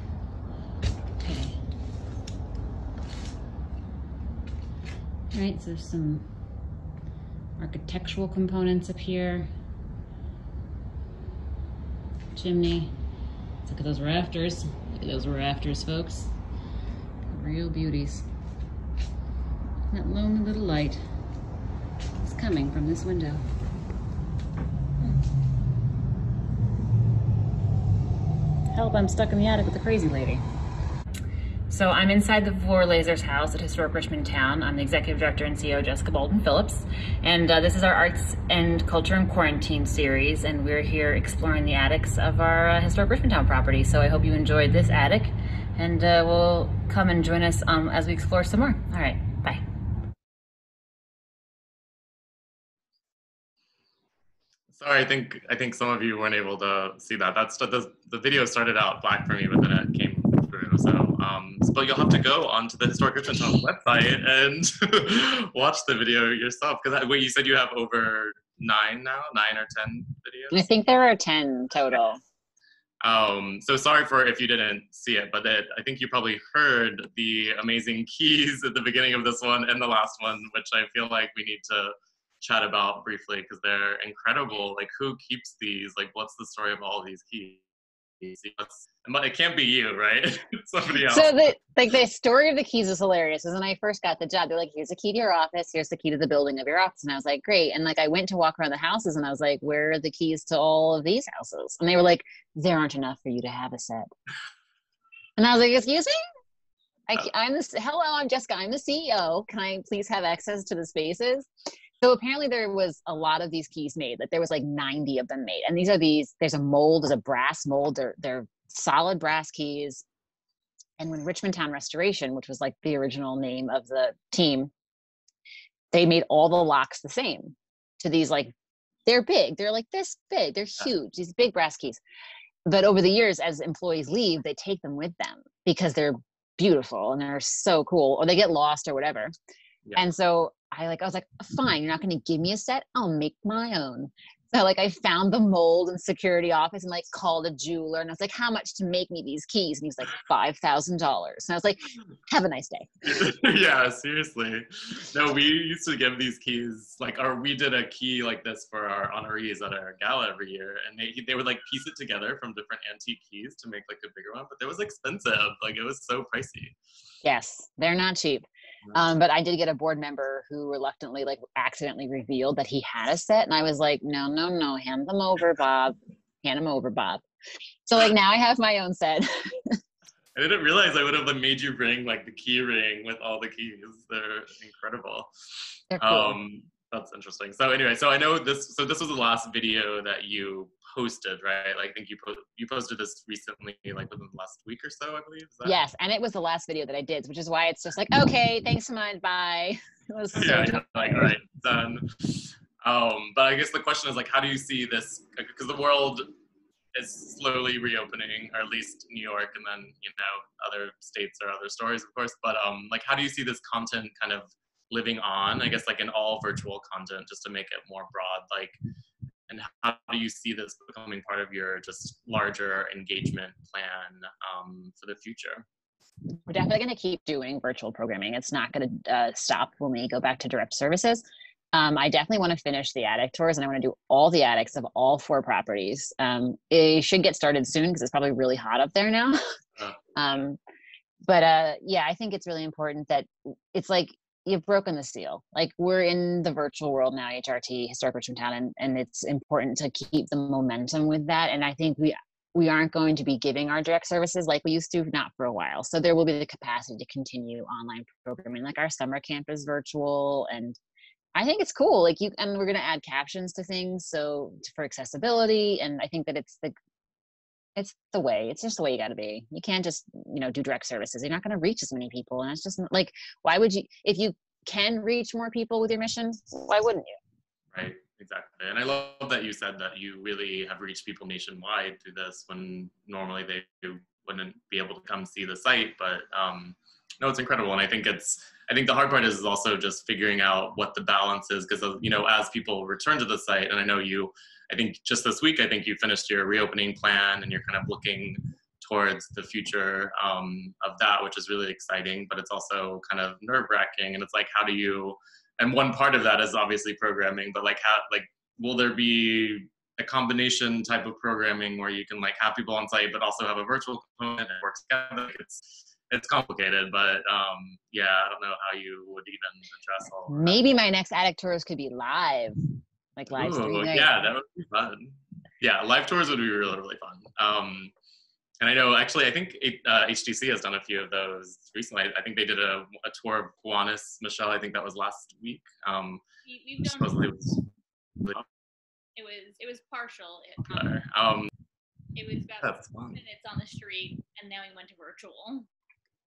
Okay. All right, so there's some architectural components up here. Chimney. Let's look at those rafters. Look at those rafters, folks. Real beauties. That lonely little light is coming from this window. Help, I'm stuck in the attic with the crazy lady. So I'm inside the Vorlezer's house at Historic Richmond Town. I'm the Executive Director and CEO, Jessica Baldwin-Phillips. And this is our Arts and Culture in Quarantine series. And we're here exploring the attics of our Historic Richmond Town property. So I hope you enjoyed this attic, and we'll come and join us as we explore some more. All right. Sorry, I think some of you weren't able to see that. That's the video started out black for me, but then it came through. So, but you'll have to go onto the Historic Richmond Town website and watch the video yourself. Because wait, you said you have over 9 now, 9 or 10 videos. I think there are 10 total. So sorry for if you didn't see it, but I think you probably heard the amazing keys at the beginning of this one and the last one, which I feel like we need to chat about briefly because they're incredible. Like, who keeps these? Like, what's the story of all these keys? It can't be you, right? Somebody else. So the story of the keys is hilarious. Is when I first got the job, they're like, here's a key to your office, here's the key to the building of your office. And I was like, great. And like, I went to walk around the houses and I was like, where are the keys to all of these houses? And they were like, there aren't enough for you to have a set. And I was like, excuse me? Hello, I'm Jessica, I'm the CEO. Can I please have access to the spaces? So apparently there was a lot of these keys made, like there was like 90 of them made. And there's a mold, there's a brass mold, they're solid brass keys. And when Richmond Town Restoration, which was like the original name of the team, they made all the locks the same to these, like, they're big, they're like this big, they're huge, these big brass keys. But over the years, as employees leave, they take them with them because they're beautiful and they're so cool, or they get lost or whatever. Yeah. And so I was like, fine, you're not going to give me a set. I'll make my own. So like, I found the mold in security office and like called a jeweler and I was like, how much to make me these keys? And he was like, $5,000. And I was like, have a nice day. Yeah, seriously. No, we used to give these keys, like, or we did a key like this for our honorees at our gala every year. And they would like piece it together from different antique keys to make like a bigger one, but it was expensive. Like, it was so pricey. Yes, they're not cheap. But I did get a board member who reluctantly accidentally revealed that he had a set. And I was like, no, no, no, hand them over, Bob. Hand them over, Bob. So like, now I have my own set. I didn't realize I would have made you bring like the key ring with all the keys. They're incredible. They're cool. That's interesting. So anyway, so I know this, so this was the last video that you posted, right? Like, I think you posted this recently, like within the last week or so, I believe. Is that? Yes, and it was the last video that I did, which is why it's just like, okay, thanks so much, bye. It was so like, all right, done. But I guess the question is like, how do you see this? Because the world is slowly reopening, or at least New York, and then, you know, other states or other stories, of course. But like, how do you see this content kind of living on? I guess like in all virtual content, just to make it more broad, like. And how do you see this becoming part of your just larger engagement plan for the future? We're definitely going to keep doing virtual programming. It's not going to stop when we go back to direct services. I definitely want to finish the attic tours, and I want to do all the attics of all 4 properties. It should get started soon because it's probably really hot up there now. Yeah, I think it's really important that it's like, you've broken the seal. Like, we're in the virtual world now, HRT, Historic Richmond Town, and it's important to keep the momentum with that. And I think we aren't going to be giving our direct services like we used to, not for a while. So there will be the capacity to continue online programming. Like, our summer camp is virtual, and I think it's cool. Like, and we're gonna add captions to things, so for accessibility. And I think that it's the it's the way, it's just the way you got to be. You can't just, you know, do direct services. You're not going to reach as many people. And it's just like, why would you, if you can reach more people with your mission, why wouldn't you? Right. Exactly. And I love that you said that you really have reached people nationwide through this, when normally they wouldn't be able to come see the site. But no, it's incredible. And I think it's, I think the hard part is also just figuring out what the balance is, because, you know, as people return to the site, and I know you, I think just this week, I think you finished your reopening plan and you're kind of looking towards the future of that, which is really exciting, but it's also kind of nerve-wracking. And it's like, how do you, and one part of that is obviously programming, but like, how, like, will there be a combination type of programming where you can like have people on site, but also have a virtual component and work together? It's complicated, but yeah, I don't know how you would even address all that. Maybe my next attic tours could be live, like live streaming. Yeah, that would be fun. Yeah, live tours would be really, really fun. And I know, actually, I think HTC has done a few of those recently. I think they did a tour of Gowanus, Michelle. I think that was last week. We've done it was partial. It was about 6 minutes on the street, and then we went to virtual.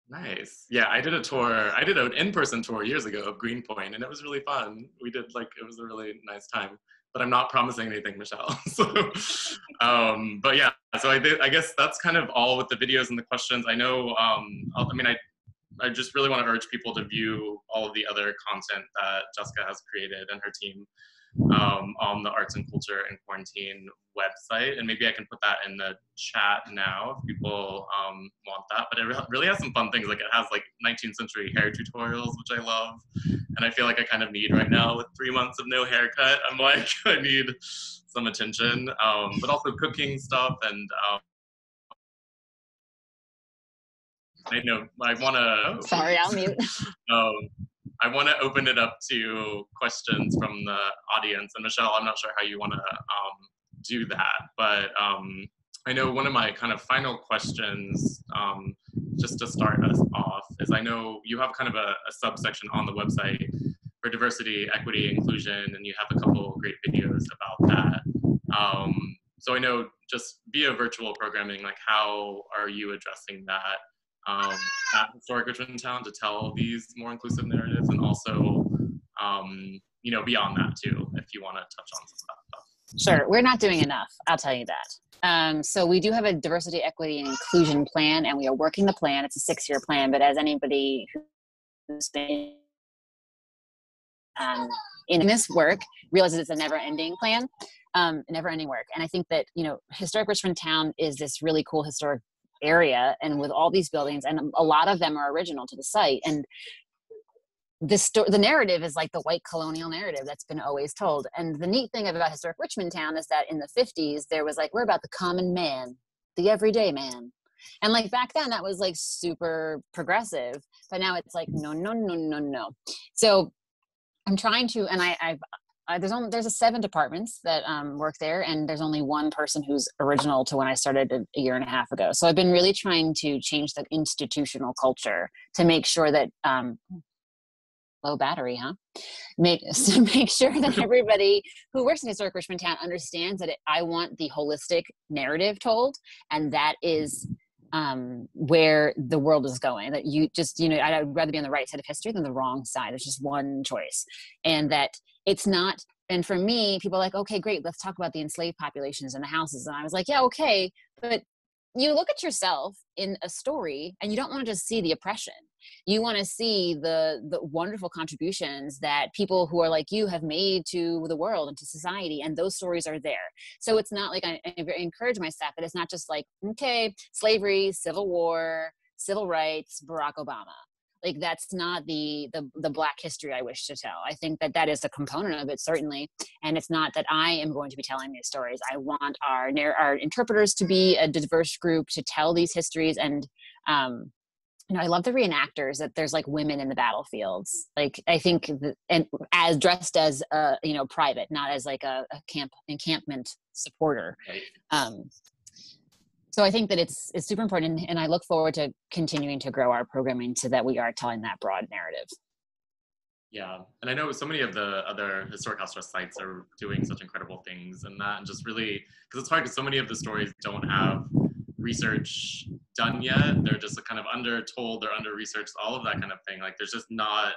Nice. Yeah, I did a tour. I did an in-person tour years ago of Greenpoint, and it was really fun. We did, like, it was a really nice time. But I'm not promising anything, Michelle. So, but yeah, so I guess that's kind of all with the videos and the questions. I know, I mean, I just really want to urge people to view all of the other content that Jessica has created and her team on the Arts and Culture in Quarantine website. And maybe I can put that in the chat now if people want that. But it really has some fun things. Like, it has like 19th century hair tutorials, which I love. And I feel like I kind of need right now with 3 months of no haircut. I'm like, I need some attention, but also cooking stuff. And I know I want to. Sorry, I'll mute. I want to open it up to questions from the audience. And Michelle, I'm not sure how you want to do that, but I know one of my kind of final questions, just to start us off, is I know you have kind of a subsection on the website for diversity, equity, inclusion, and you have a couple great videos about that. So I know just via virtual programming, like how are you addressing that? At Historic Richmond Town to tell these more inclusive narratives, and also, you know, beyond that too, if you want to touch on some of that stuff. Sure, we're not doing enough, I'll tell you that. So we do have a diversity, equity, and inclusion plan, and we are working the plan. It's a 6-year plan, but as anybody who's been in this work realizes, it's a never-ending plan, never-ending work. And I think that, you know, Historic Richmond Town is this really cool historic area, and with all these buildings, and a lot of them are original to the site, and the narrative is like the white colonial narrative that's been always told. And the neat thing about Historic Richmond Town is that in the 50s there was like, we're about the common man, the everyday man, and like back then that was like super progressive, but now it's like no. So I'm trying to, and I've there's 7 departments that work there, and there's only one person who's original to when I started a year and a half ago. So I've been really trying to change the institutional culture to make sure that low battery, huh? To make sure that everybody who works in Historic Richmond Town understands that I want the holistic narrative told, and that is where the world is going. That you just, you know, I'd rather be on the right side of history than the wrong side. There's just one choice, and that. It's not, and for me, people are like, okay, great, let's talk about the enslaved populations and the houses. And I was like, yeah, okay, but you look at yourself in a story, and you don't want to just see the oppression. You want to see the wonderful contributions that people who are like you have made to the world and to society, and those stories are there. So it's not like, I encourage my staff, but it's not just like, okay, slavery, Civil War, civil rights, Barack Obama. Like, that's not the Black history I wish to tell. I think that that is a component of it, certainly. And it's not that I am going to be telling these stories. I want our interpreters to be a diverse group to tell these histories. And, you know, I love the reenactors, that there's like women in the battlefields. Like, I think, and as dressed as, you know, private, not as like a encampment supporter. So I think that it's super important, and I look forward to continuing to grow our programming so that we are telling that broad narrative. Yeah, and I know so many of the other Historic House Trust sites are doing such incredible things in that, and just really, because it's hard because so many of the stories don't have research done yet. They're just kind of undertold, they're under-researched, all of that kind of thing. Like, there's just not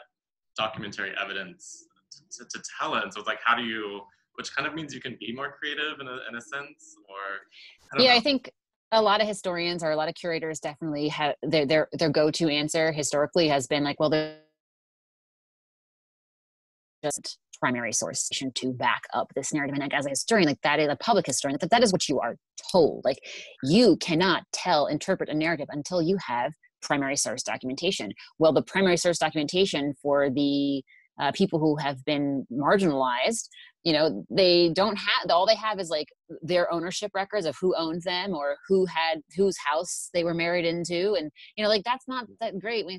documentary evidence to tell it. And so it's like, how do you, which kind of means you can be more creative in a sense, or? I think a lot of historians or a lot of curators definitely have their go-to answer historically has been like, well, they're just primary source to back up this narrative. And like, as a historian, like that is a public historian, that is what you are told. Like, you cannot interpret a narrative until you have primary source documentation. Well, the primary source documentation for the people who have been marginalized, you know, they don't have, all they have is like their ownership records of who owned them or whose house they were married into. And, you know, like, that's not that great. We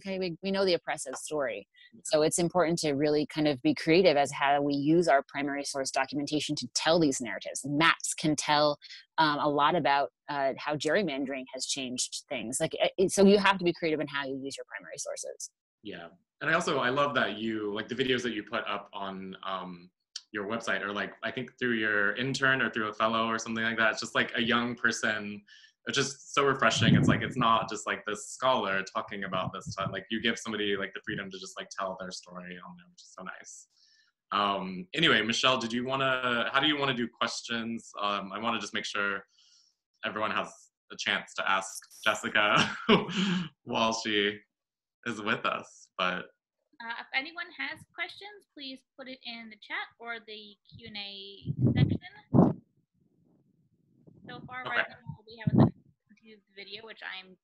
know the oppressive story. So it's important to really kind of be creative as how we use our primary source documentation to tell these narratives. Maps can tell a lot about how gerrymandering has changed things. Like, so you have to be creative in how you use your primary sources. Yeah. And I love that you, like, the videos that you put up on your website, or like, I think through your intern or through a fellow or something like that, it's just like a young person, it's just so refreshing. It's like, it's not just like this scholar talking about this stuff. Like, you give somebody like the freedom to just like tell their story on there, which is so nice. Anyway, Michelle, how do you want to do questions? I want to just make sure everyone has a chance to ask Jessica while she is with us, but. If anyone has questions, please put it in the chat or the Q&A section. So far, right now, we haven't completed the video, which I'm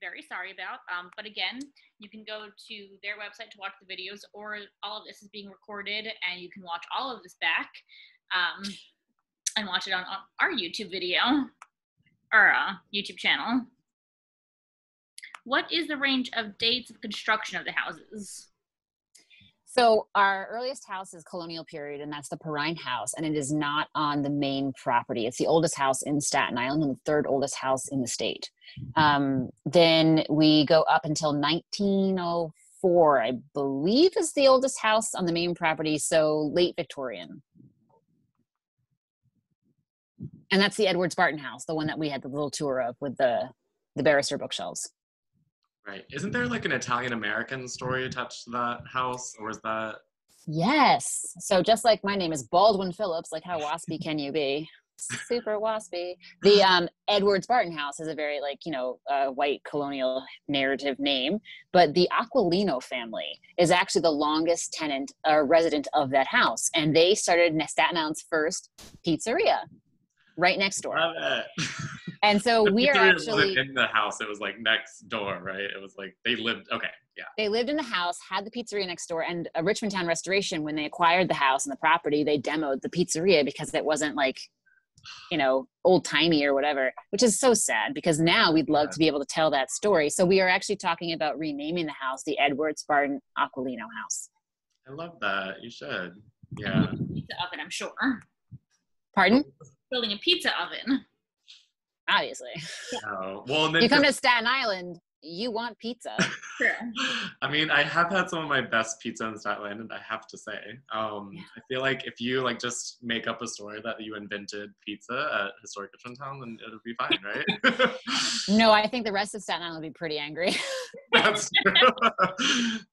very sorry about. But again, you can go to their website to watch the videos, or all of this is being recorded, and you can watch all of this back and watch it on our YouTube video, or YouTube channel. What is the range of dates of construction of the houses? So our earliest house is colonial period, and that's the Perrine House, and it is not on the main property. It's the oldest house in Staten Island and the third oldest house in the state. Then we go up until 1904, I believe, is the oldest house on the main property, so late Victorian. And that's the Edwards-Barton House, the one that we had the little tour of with the barrister bookshelves. Right. Isn't there like an Italian-American story attached to that house, or is that? Yes. So just like my name is Baldwin-Phillips, like how waspy can you be? Super waspy. The Edwards-Barton House is a very like, you know, white colonial narrative name, but the Aquilino family is actually the longest tenant or resident of that house. And they started Staten Island's first pizzeria right next door. Love it. And so we are actually wasn't in the house. It was like next door, right? It was like they lived. Okay, yeah. They lived in the house, had the pizzeria next door, and a Richmond Town Restoration, when they acquired the house and the property, they demoed the pizzeria because it wasn't like, you know, old timey or whatever, which is so sad because now we'd love to be able to tell that story. So we are actually talking about renaming the house the Edwards-Barton Aquilino House. I love that. You should. Yeah. Pizza oven, I'm sure. Pardon? Building a pizza oven. Obviously. Oh, well, and then you come to Staten Island, you want pizza. Sure. I mean, I have had some of my best pizza in Staten Island, I have to say. Yeah. I feel like if you like just make up a story that you invented pizza at Historic Richmond Town, then it'll be fine, right? No, I think the rest of Staten Island will be pretty angry. That's true.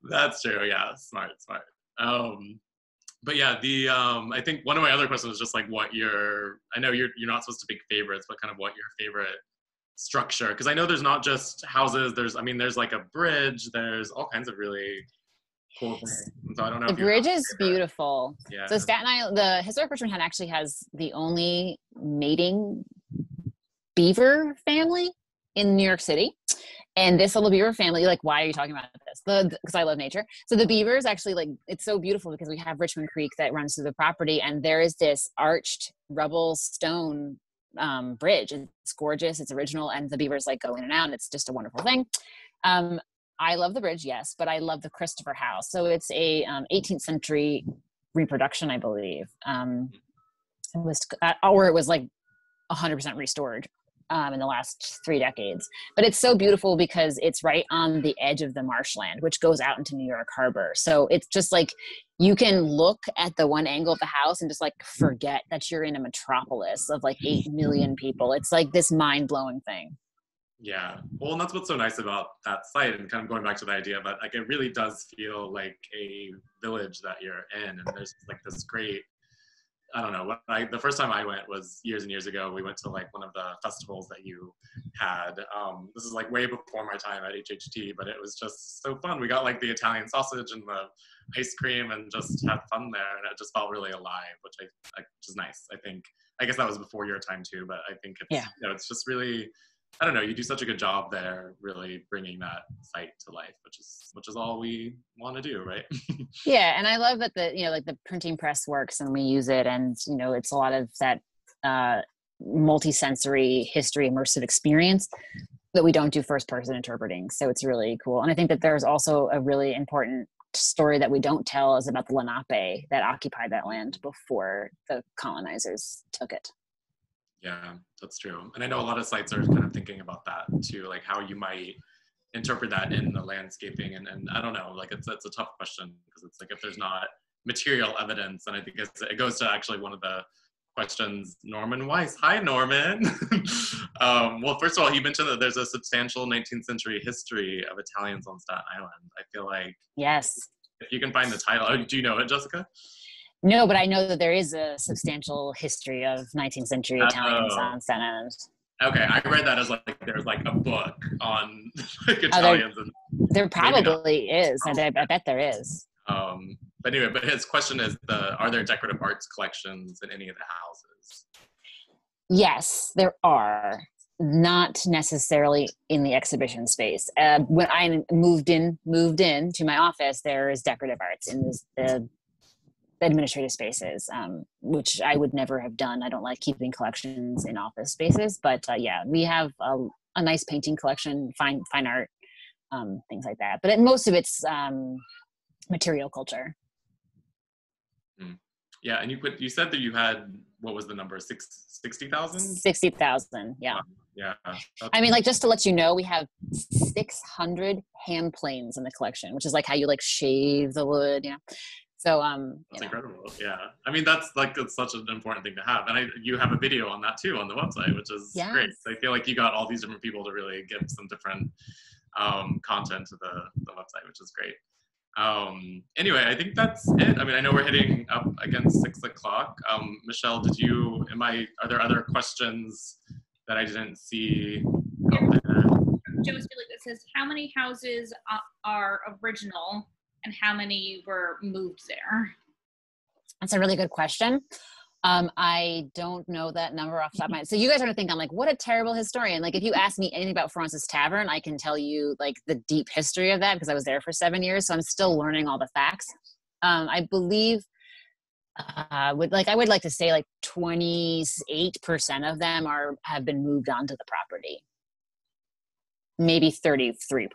That's true, yeah. Smart, smart. But yeah, I think one of my other questions was just like what your, I know you're not supposed to pick favorites, but kind of what your favorite structure, because I know there's not just houses, there's like a bridge, there's all kinds of really cool things. So I don't know. The bridge is beautiful. Yeah. So Staten Island, the Historic Richmond Town actually has the only mating beaver family in New York City. And this little beaver family, like, why are you talking about this? Because I love nature. So the beavers actually, like, it's so beautiful because we have Richmond Creek that runs through the property, and there is this arched rubble stone bridge. It's gorgeous, it's original, and the beavers, like, go in and out, and it's just a wonderful thing. I love the bridge, yes, but I love the Christopher House. So it's a 18th century reproduction, I believe. It was like 100% restored. In the last 3 decades. But it's so beautiful because it's right on the edge of the marshland, which goes out into New York Harbor. So it's just like, you can look at the one angle of the house and just like forget that you're in a metropolis of like 8 million people. It's like this mind-blowing thing. Yeah, well, and that's what's so nice about that site, and kind of going back to the idea, but like it really does feel like a village that you're in, and there's like this great, I don't know, the first time I went was years and years ago. We went to like one of the festivals that you had. This is like way before my time at HHT, but it was just so fun. We got like the Italian sausage and the ice cream and just had fun there, and it just felt really alive, which is nice. I think, I guess that was before your time too, but I think it's, you know, it's just really, I don't know, you do such a good job there really bringing that site to life, which is all we want to do, right? Yeah, and I love that the, you know, like the printing press works and we use it, and you know, it's a lot of that multi-sensory history immersive experience that we don't do first person interpreting, so it's really cool. And I think that there's also a really important story that we don't tell is about the Lenape that occupied that land before the colonizers took it. Yeah, that's true. And I know a lot of sites are kind of thinking about that too, like how you might interpret that in the landscaping. And I don't know, like it's a tough question, because it's like if there's not material evidence, and I think it goes to actually one of the questions, Norman Weiss. Hi, Norman. Well, first of all, you mentioned that there's a substantial 19th century history of Italians on Staten Island. I feel like, yes, if you can find the title, oh, do you know it, Jessica? No, but I know that there is a substantial history of 19th century Italians on Staten Island. Okay, I read that as like there's like a book on like Italians. There probably is. I bet there is. But anyway, but his question is, are there decorative arts collections in any of the houses? Yes, there are. Not necessarily in the exhibition space. When I moved in to my office, there is decorative arts in the administrative spaces, which I would never have done. I don't like keeping collections in office spaces, but yeah, we have a nice painting collection, fine art, things like that. But most of it's material culture. Mm. Yeah, and you said that you had, what was the number, 60,000? 60,000, yeah. Yeah. I mean, like, just to let you know, we have 600 hand planes in the collection, which is like how you like shave the wood, you know. So, that's incredible. Yeah. I mean, that's like, it's such an important thing to have. And you have a video on that too, on the website, which is great. So I feel like you got all these different people to really give some different, content to the website, which is great. Anyway, I think that's it. I mean, I know we're hitting up against 6 o'clock. Michelle, are there other questions that I didn't see? Joe's Felix says, how many houses are original and how many were moved there? That's a really good question. I don't know that number off the top of my head. So you guys are gonna think I'm like, what a terrible historian. Like, if you ask me anything about Fraunces Tavern, I can tell you like the deep history of that because I was there for 7 years. So I'm still learning all the facts. I believe, I would like to say like 28% of them have been moved onto the property. Maybe 33%.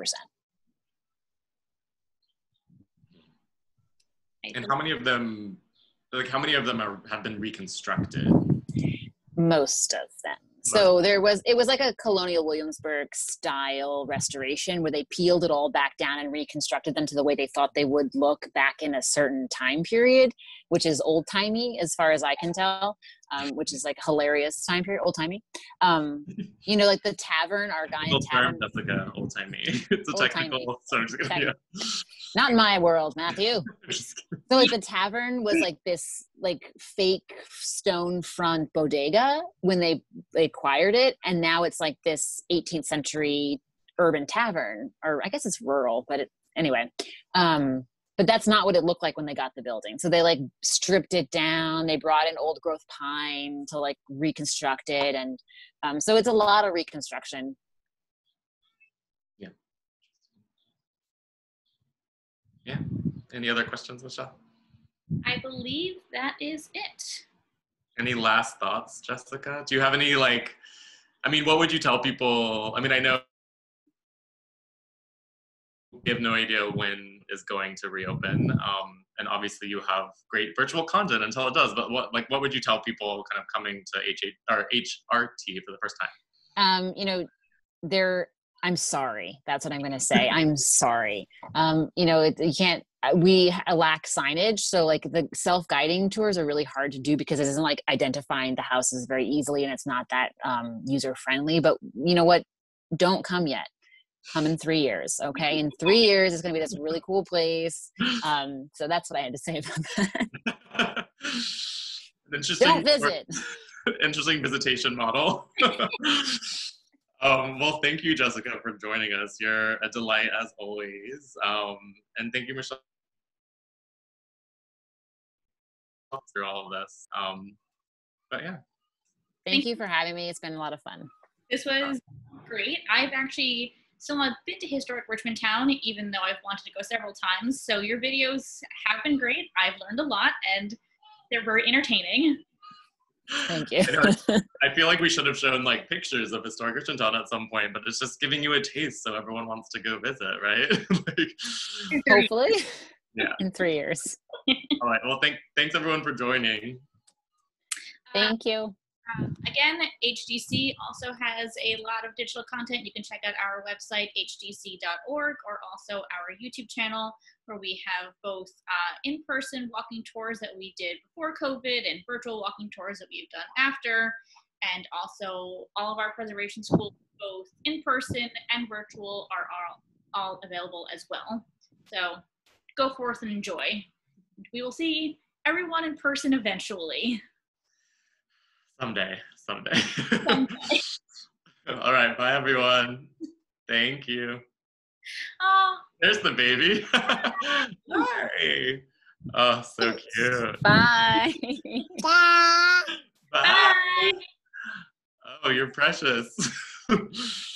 And how many of them have been reconstructed? Most of them. So it was like a Colonial Williamsburg style restoration where they peeled it all back down and reconstructed them to the way they thought they would look back in a certain time period, which is old timey as far as I can tell, which is like a hilarious time period, old timey. You know, like the tavern, our guy in tavern. That's like an old timey. It's a technical term. Yeah. Not in my world, Matthew. So like the tavern was like this like fake stone front bodega when they acquired it, and now it's like this 18th century urban tavern, or I guess it's rural, but anyway. But that's not what it looked like when they got the building. So they like stripped it down. They brought in old growth pine to like reconstruct it, and so it's a lot of reconstruction. Yeah. Yeah. Any other questions, Michelle? I believe that is it. Any last thoughts, Jessica? Do you have any, like, I mean, what would you tell people? I mean, I know we have no idea when is going to reopen, and obviously you have great virtual content until it does, but what would you tell people kind of coming to HRT for the first time? You know, I'm sorry. That's what I'm going to say. I'm sorry. You know, we lack signage. So like the self-guiding tours are really hard to do because it isn't like identifying the houses very easily, and it's not that user-friendly, but you know what? don't come yet. Come in 3 years, okay? In 3 years, it's gonna be this really cool place. So that's what I had to say about that. Don't visit. Interesting visitation model. Well, thank you, Jessica, for joining us. You're a delight as always. And thank you, Michelle, through all of this. But yeah. Thank you for having me. It's been a lot of fun. This was great. I've actually still not been to Historic Richmond Town, even though I've wanted to go several times. So your videos have been great. I've learned a lot and they're very entertaining. Thank you. I feel like we should have shown like pictures of Historic Richmond Town at some point, but it's just giving you a taste so everyone wants to go visit, right? Like, hopefully. Yeah. In 3 years. All right. Well, thanks everyone for joining. Thank you. Again, HDC also has a lot of digital content. You can check out our website, hdc.org, or also our YouTube channel, where we have both in-person walking tours that we did before COVID and virtual walking tours that we've done after, and also all of our preservation schools, both in-person and virtual, are all available as well. So go forth and enjoy. We will see everyone in person eventually. Someday. All right, bye everyone. Thank you. Oh. There's the baby. Hi. Oh, so cute. Bye. Bye. Bye. Bye. Oh, you're precious.